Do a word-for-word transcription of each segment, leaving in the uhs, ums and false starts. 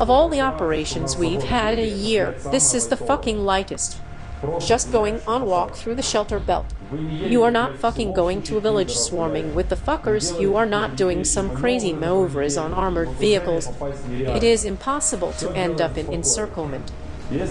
of all the operations we've had in a year. This is the fucking lightest. Just going on walk through the shelter belt. You are not fucking going to a village swarming with the fuckers. You are not doing some crazy maneuvers on armored vehicles. It is impossible to end up in encirclement.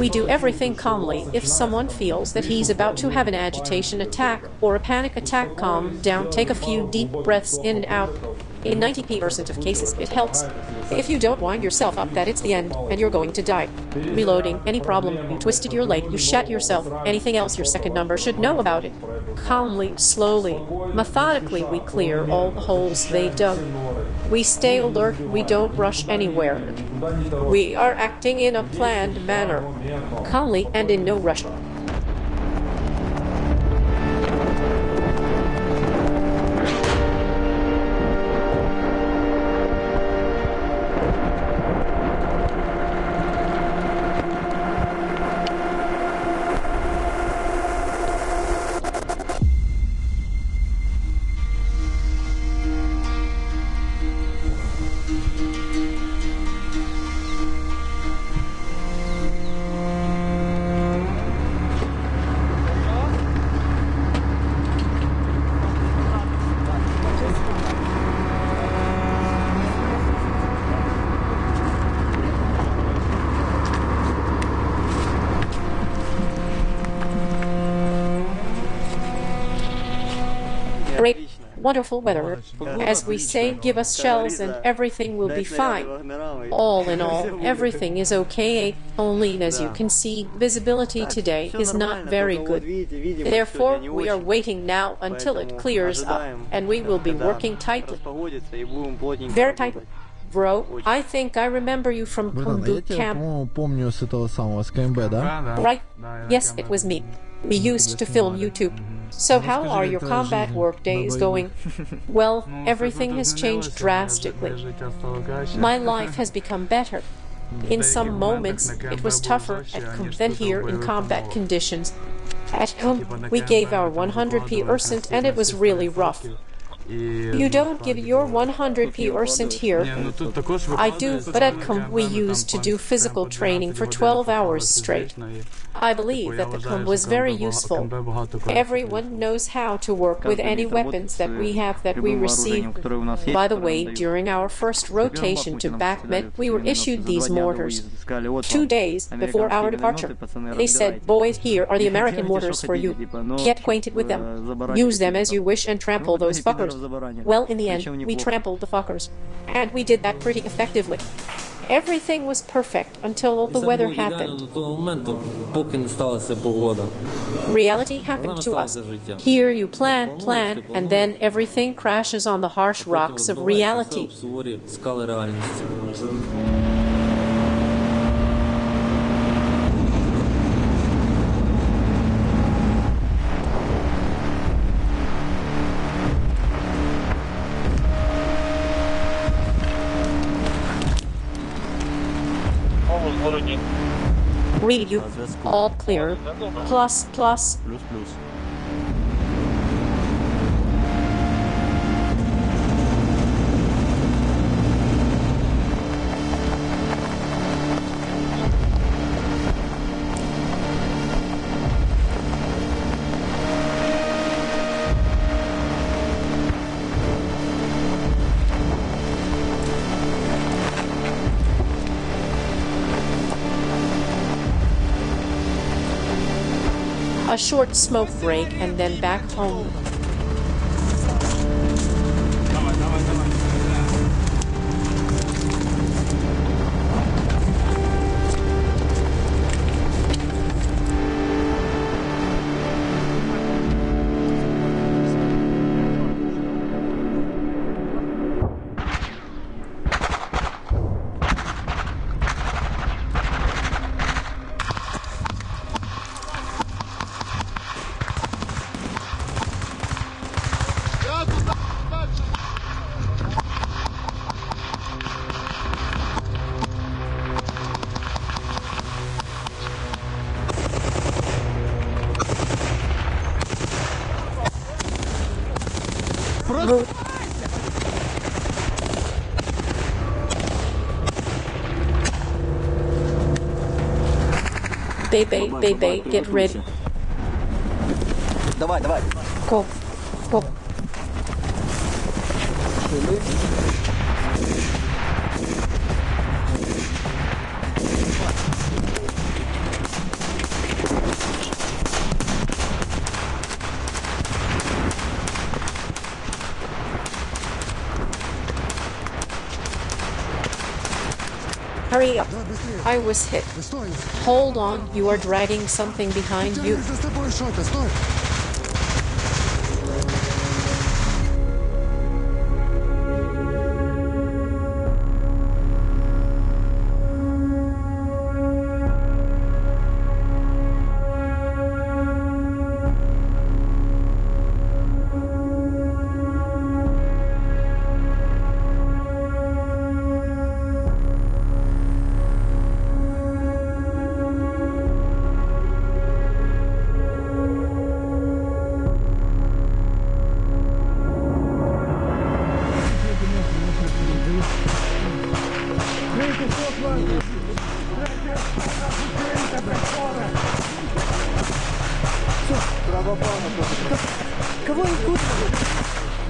We do everything calmly. If someone feels that he's about to have an agitation attack or a panic attack, calm down, take a few deep breaths in and out. In ninety percent of cases, it helps. If you don't wind yourself up that it's the end and you're going to die. Reloading, any problem, you twisted your leg, you shat yourself, anything else your second number should know about it. Calmly, slowly, methodically we clear all the holes they dug. We stay alert, we don't rush anywhere. We are acting in a planned manner, calmly and in no rush. Great, wonderful weather. As we say, give us shells and everything will be fine. All in all, everything is okay, only as you can see, visibility today is not very good. Therefore, we are waiting now until it clears up, and we will be working tightly. Very tightly. Bro, I think I remember you from Kundu camp. Right? Yes, it was me. We used to film YouTube. So how are your combat work days going? Well, everything has changed drastically. My life has become better. In some moments, it was tougher at home than here in combat conditions. At home, we gave our one hundred percent and it was really rough. You don't give your one hundred percent here. I do, but at Kundu we used to do physical training for twelve hours straight. I believe that the Kundu was very useful. Everyone knows how to work with any weapons that we have that we receive. By the way, during our first rotation to Bakhmut, we were issued these mortars. Two days before our departure, they said, "Boys, here are the American mortars for you. Get acquainted with them. Use them as you wish and trample those fuckers." Well, in the end, we trampled the fuckers, and we did that pretty effectively. Everything was perfect until the weather happened. Reality happened to us. Here you plan, plan, and then everything crashes on the harsh rocks of reality. Review. All clear. Plus, plus. A short smoke break and then back home. They, they, they, they, get ready. Давай, давай. Go, go. Hurry up. I was hit. Hold on, you are dragging something behind you.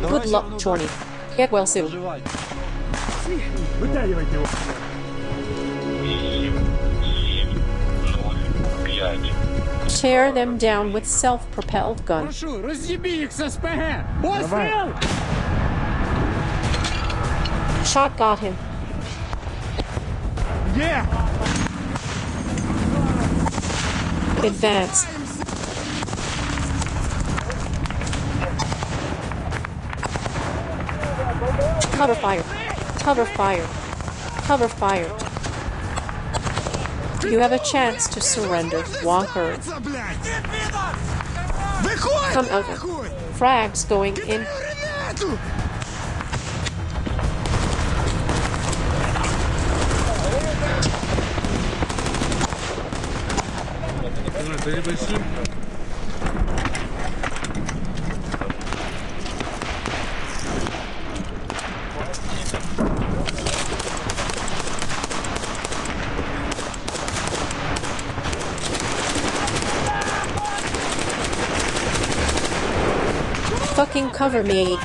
Good luck, Johnny. Get well soon. Tear them down with self-propelled guns. Shot got him. Yeah. Advance. Cover fire. Cover fire. Cover fire. You have a chance to surrender, Walker. Come out. Frags going in. Fucking cover me.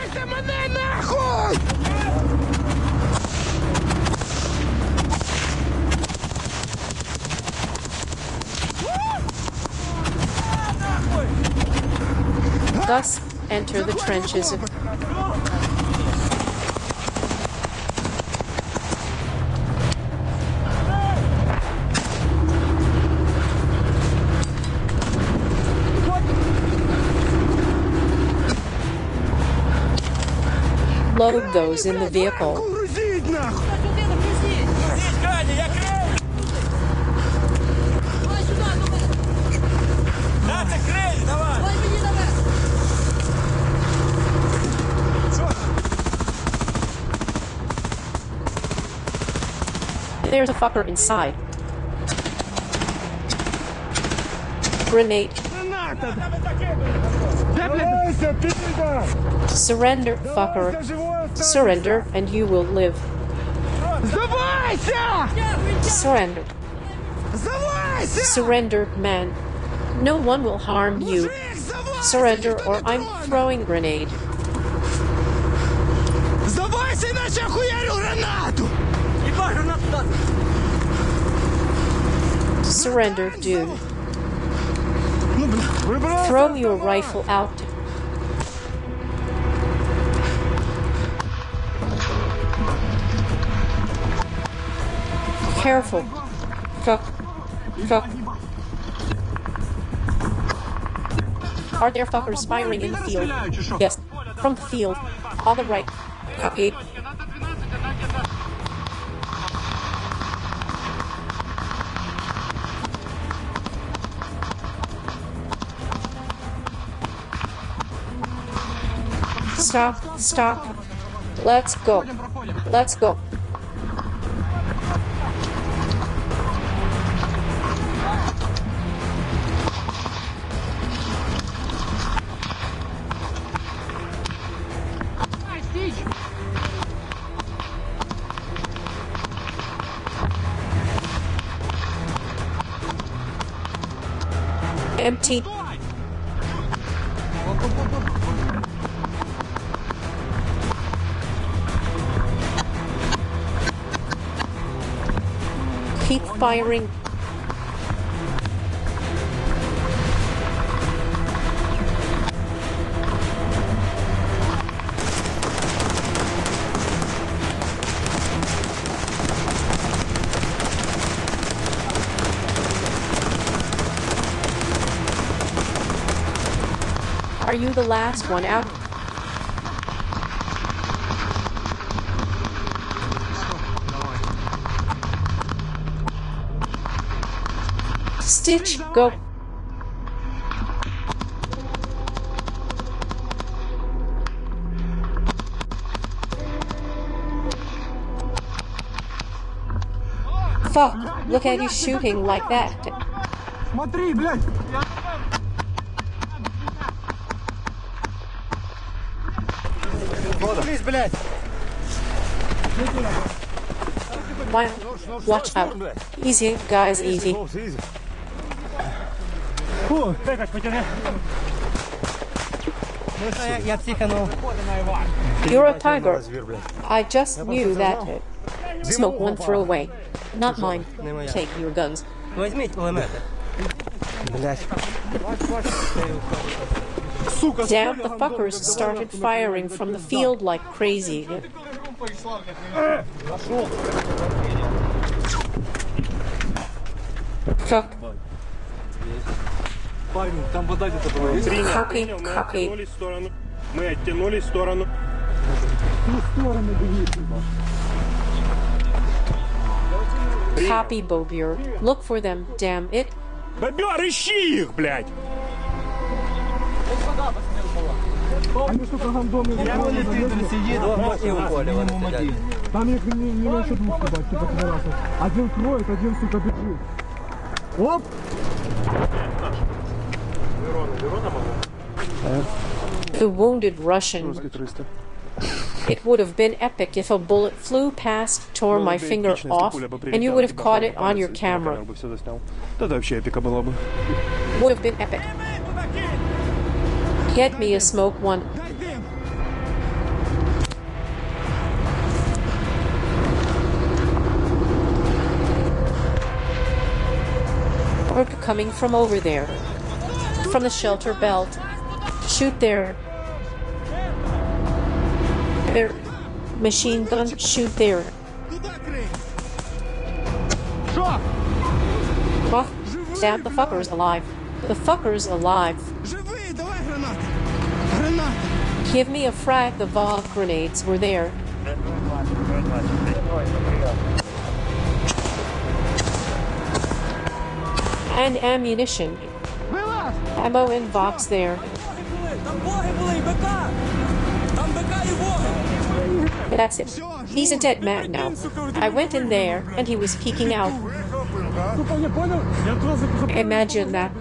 Thus, enter the trenches. Load those in the vehicle. There's a fucker inside. Grenade. Surrender, fucker. Surrender, and you will live. Surrender. Surrender, man. No one will harm you. Surrender, or I'm throwing grenade. Surrender, dude. Throw your rifle out. Careful. Fuck. Fuck. Are there fuckers firing in the field? Yes. From the field. On the right. Copy. Stop, stop. Let's go. Let's go. empty. Keep firing. Are you the last one out? Stitch, go. Fuck, look at you shooting like that. Watch out. Easy, guys, easy. You're a tiger. I just knew that. Smoke one, throw away. Not mine. Take your guns. Damn, the fuckers started firing from the field like crazy. Fuck. Cocky, cocky. Copy, Bobyr. Look for them, damn it. Bobyr, ищи их, блядь! The wounded Russian. It would have been epic if a bullet flew past, tore my finger off, and you would have caught it on your camera. Would have been epic. Get me a smoke one. We're coming from over there. From the shelter belt. Shoot there. There. Machine gun, shoot there. Fuck. Stab the fuckers alive. The fuckers alive. Give me a frag, the Valve grenades were there. And ammunition. Ammo in box there. That's it. He's a dead man now. I went in there and he was peeking out. Imagine that.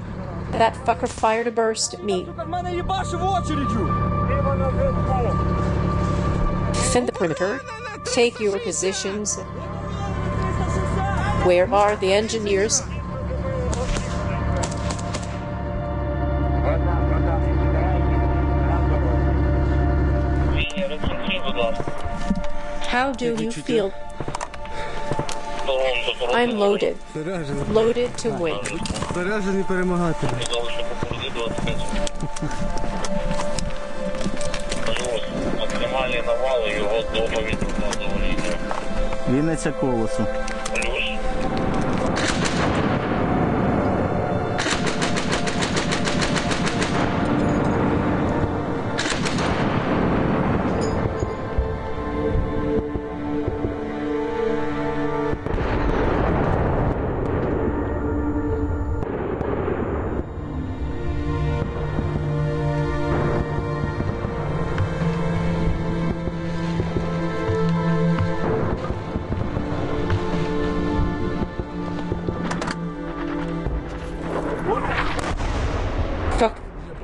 That fucker fired a burst at me. Defend the perimeter. Take your positions. Where are the engineers? How do you feel? I'm loaded. Loaded to win.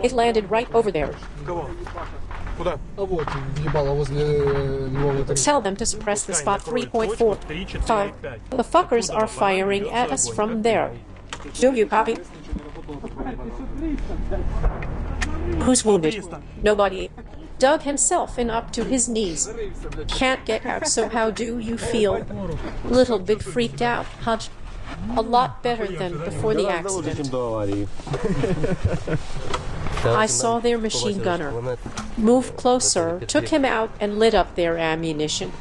It landed right over there. Tell them to suppress the spot three point four five. The fuckers are firing at us from there. Do you copy? Who's wounded? Nobody. Dug himself in up to his knees. Can't get out, so how do you feel? Little bit freaked out, hunched. A lot better than before the accident. I saw their machine gunner. Moved closer, took him out, and lit up their ammunition.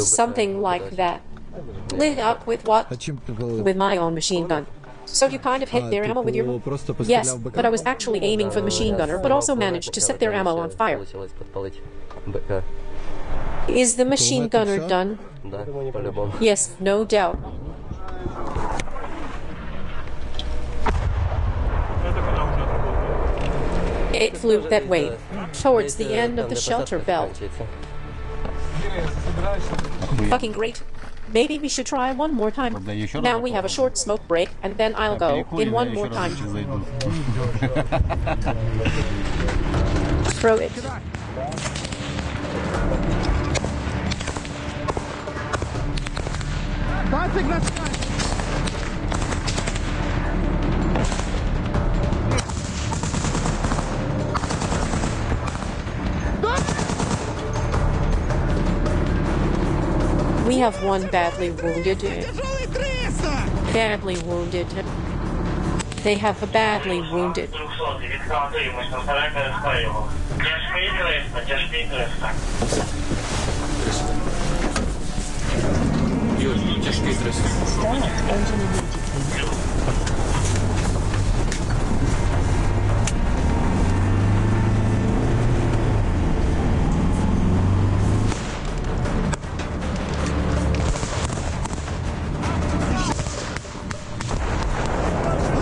Something like that. Lit up with what? With my own machine gun. So you kind of hit their ammo with your... Yes, but I was actually aiming for the machine gunner, but also managed to set their ammo on fire. Is the machine gunner done? Yes, no doubt. It flew that way, towards the end of the shelter belt. Fucking great. Maybe we should try one more time. Now we have a short smoke break, and then I'll go in one more time. Throw it. We have one badly wounded. Badly wounded. They have a badly wounded.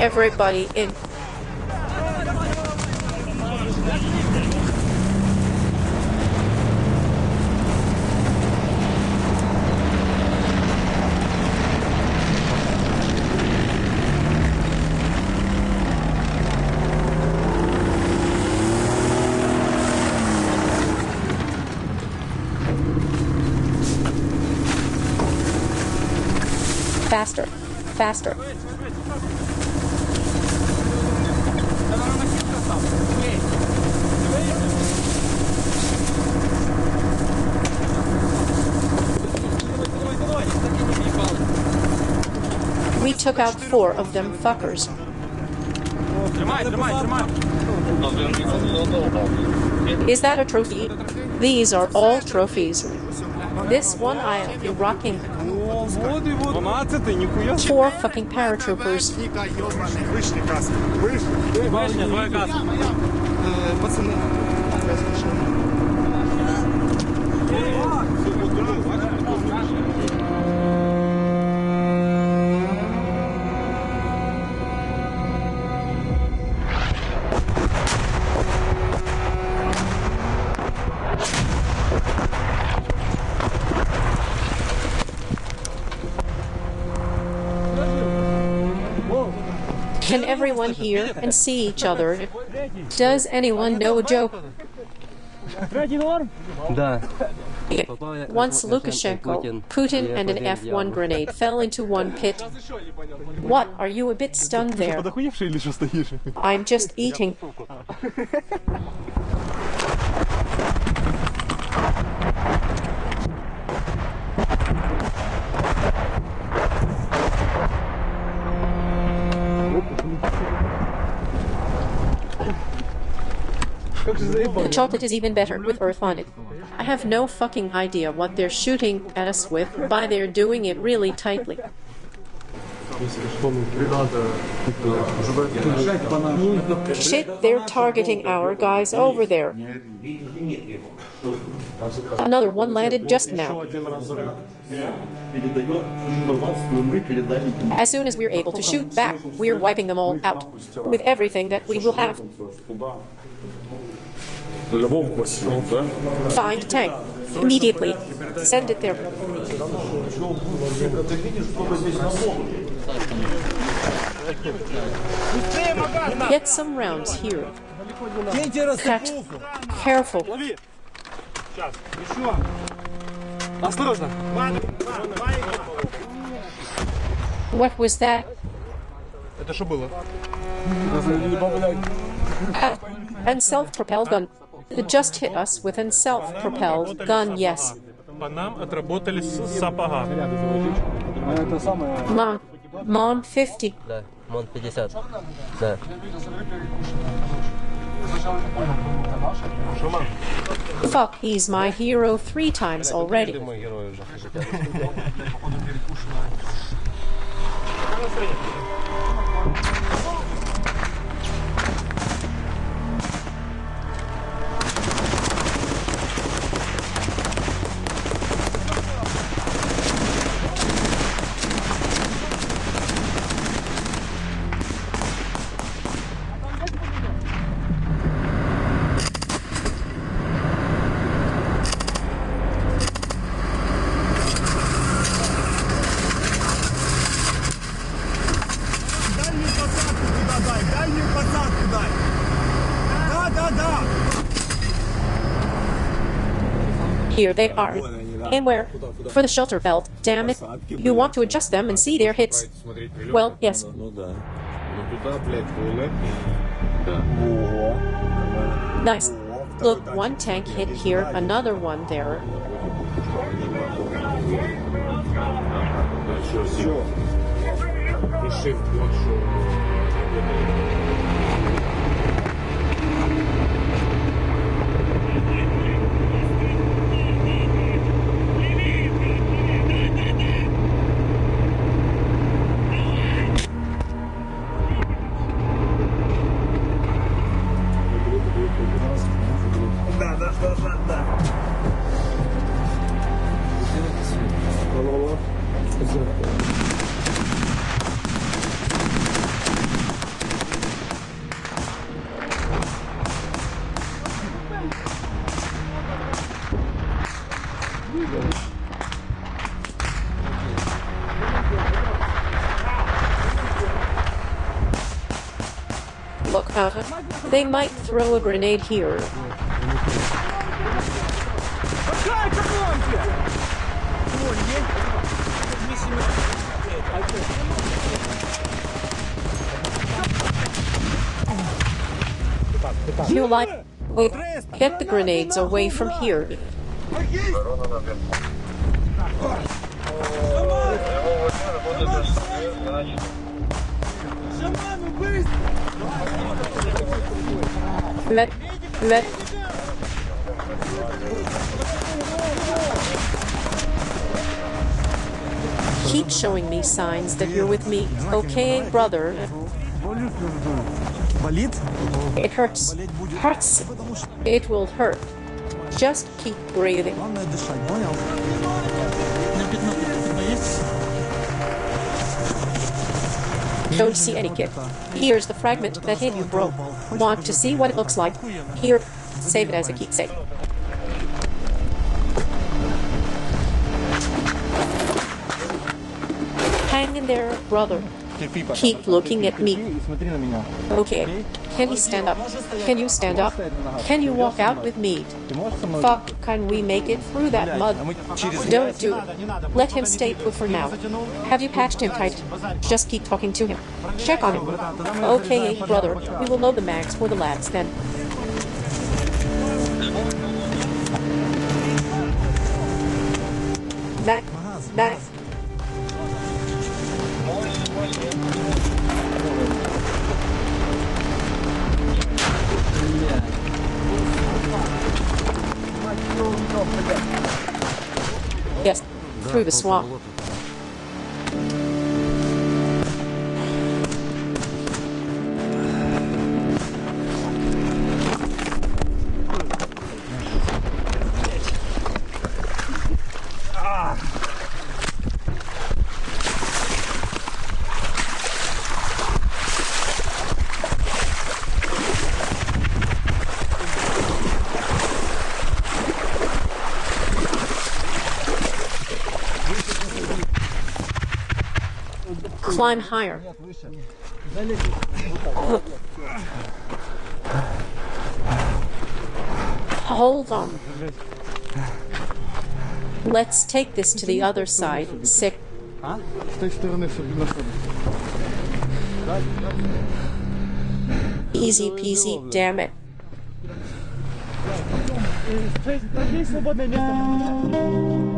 Everybody in. Faster, faster. We took out four of them fuckers. Is that a trophy? These are all trophies. This one I'll be rocking. Four fucking paratroopers. Can everyone hear and see each other? Does anyone know a joke? Once Lukashenko, Putin, and an F one grenade fell into one pit. What, are you a bit stunned there? I'm just eating. The chocolate is even better, with earth on it. I have no fucking idea what they're shooting at us with, but they're doing it really tightly. Shit, they're targeting our guys over there. Another one landed just now. As soon as we're able to shoot back, we're wiping them all out, with everything that we will have. Find tank. Immediately. Send it there. Get some rounds here. Cut. Careful. What was that? Это что было? Uh, and self-propelled gun. It just hit us with a self-propelled gun, yes. Mom, Mom fifty. Fuck, he's my hero three times already. Here they are. And where? For the shelter belt, damn it. You want to adjust them and see their hits. Well, yes. Nice. Look, one tank hit here, another one there. Look, uh, they might throw a grenade here. You like, wait, get the grenades away from here. Let, let. Keep showing me signs that you're with me, okay, brother? It hurts. Hurts. It will hurt. Just keep breathing. Don't see any kid. Here's the fragment that hit you, bro. Want to see what it looks like? Here, save it as a keepsake. Hang in there, brother. Keep looking at me. Okay. Can he stand up? Can you stand up? Can you walk out with me? Fuck, can we make it through that mud? Don't do it. Let him stay put for now. Have you patched him tight? Just keep talking to him. Check on him. Okay, brother. We will load the mags for the lads then. Back. Back. Yes, through the swamp. Climb higher. Hold on. Let's take this to the other side. Sick. A? Z tej strony sobie na sobie. Easy peasy, damn it. To jest najmniej swobodne miejsce.